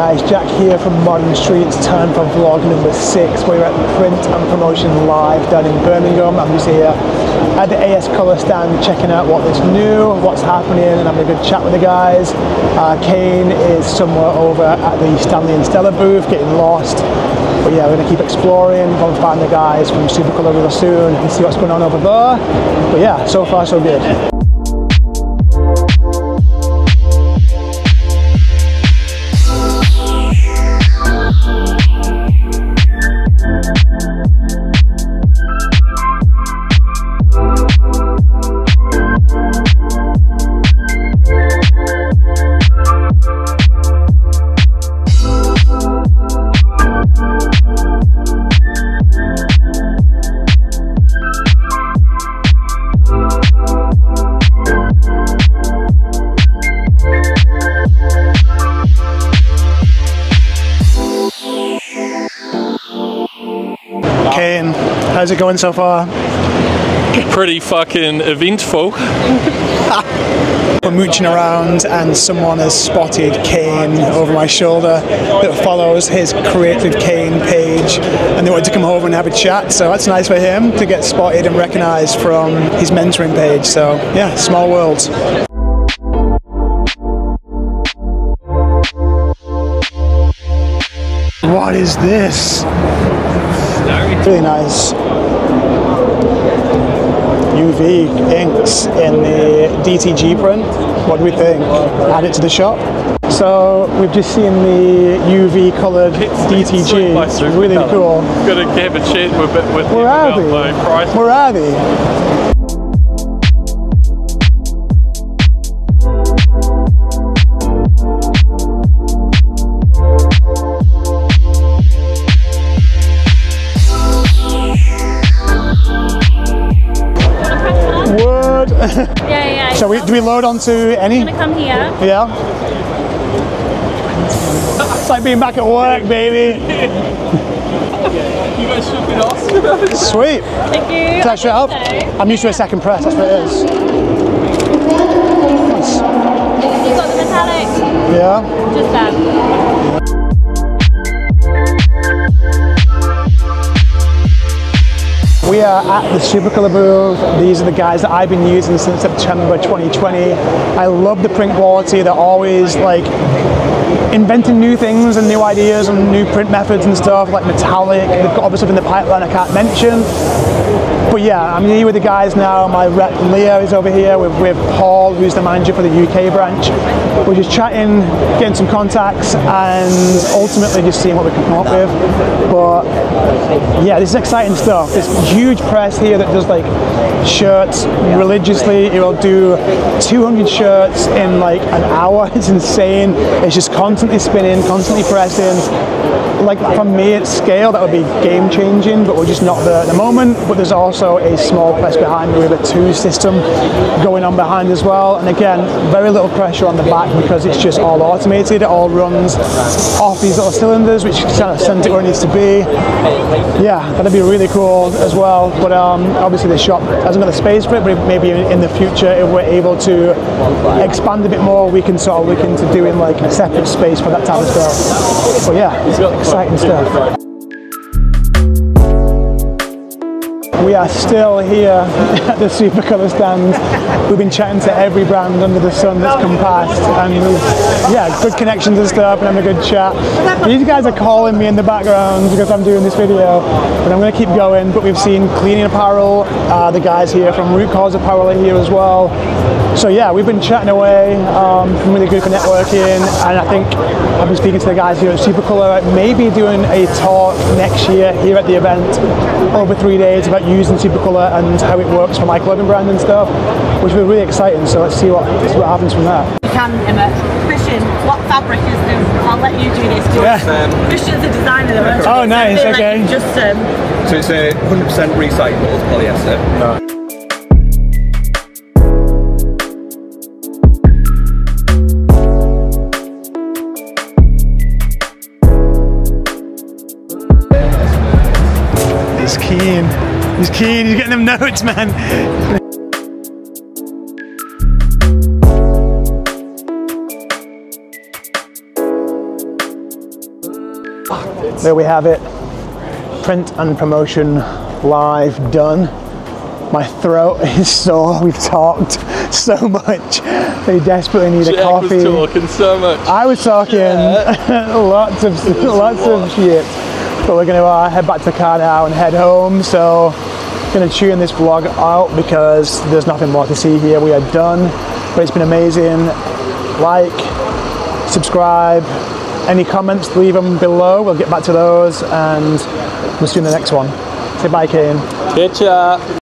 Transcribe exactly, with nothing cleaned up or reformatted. guys, Jack here from Modern Street. It's time for vlog number six. We're at Print and Promotion Live down in Birmingham. I'm just here at the A S Colour stand checking out what is new, what's happening, and having a good chat with the guys. Uh, Kane is somewhere over at the Stanley and Stella booth getting lost. But yeah, we're going to keep exploring, go and find the guys from Supacolour real soon and see what's going on over there. But yeah, so far so good. Kane, how's it going so far? Pretty fucking eventful. We're mooching around and someone has spotted Kane over my shoulder that follows his Creative Kane page, and they wanted to come over and have a chat, so that's nice for him to get spotted and recognised from his mentoring page. So yeah, small world. What is this? Really nice U V inks in the D T G print. What do we think? Add it to the shop. So we've just seen the U V coloured D T G. It's really cool. Got to have a chat with it. With Where are they? Price. Where are they? Yeah, yeah. Shall we? Do we load onto any? I'm gonna come here. Yeah. It's like being back at work, baby. You guys should be awesome. Sweet. Thank you. Can I shut up? So. I'm used to a second press. That's what it is. Nice. You got the metallic. Yeah. Just that. We are at the Supacolour booth. These are the guys that I've been using since September twenty twenty. I love the print quality. They're always like inventing new things and new ideas and new print methods and stuff, like metallic. They've got other stuff in the pipeline I can't mention. But yeah, I'm here with the guys now. My rep Leah is over here with, with Paul, who's the manager for the U K branch. We're just chatting, getting some contacts, and ultimately just seeing what we can come up with. But yeah, this is exciting stuff. This huge press here that does like shirts religiously. It will do two hundred shirts in like an hour. It's insane. It's just constantly spinning, constantly pressing. Like from me at scale, that would be game changing, but we're just not there at the moment. But there's also a small press behind me with a two system going on behind as well. And again, very little pressure on the back because it's just all automated. It all runs off these little cylinders, which kind of sends it where it needs to be. Yeah, that'd be really cool as well. But um, obviously the shop hasn't got the space for it, but maybe in the future, if we're able to expand a bit more, we can sort of look into doing like a separate space for that type of stuff. But yeah, exciting stuff. We are still here at the Supacolour stand. We've been chatting to every brand under the sun that's come past, and yeah, good connections and stuff, and having a good chat. These guys are calling me in the background because I'm doing this video, but I'm going to keep going. But we've seen cleaning apparel, uh, the guys here from Root Cause Apparel are here as well. So yeah, we've been chatting away, um, really good for networking, and I think I've been speaking to the guys here at Supacolour, maybe doing a talk next year here at the event over three days about using Supacolour and how it works for my clothing brand and stuff, which will be really exciting. So let's see what, see what happens from there. You can, Emma. Christian, what fabric is this? I'll let you do this. Do yeah. Christian's the designer. The oh, nice. Okay. Like just, um, so it's a one hundred percent recycled polyester. No. He's keen. He's keen. He's getting them notes, man. There we have it. Print and Promotion Live done. My throat is sore. We've talked so much. They desperately need Jack a coffee. I was talking so much. I was talking lots of lots of shit. But we're gonna uh, head back to the car now and head home. So I'm gonna tune this vlog out because there's nothing more to see here. We are done. But it's been amazing. Like, subscribe. Any comments? Leave them below. We'll get back to those, and we'll see you in the next one. Say bye, Kane. Ciao.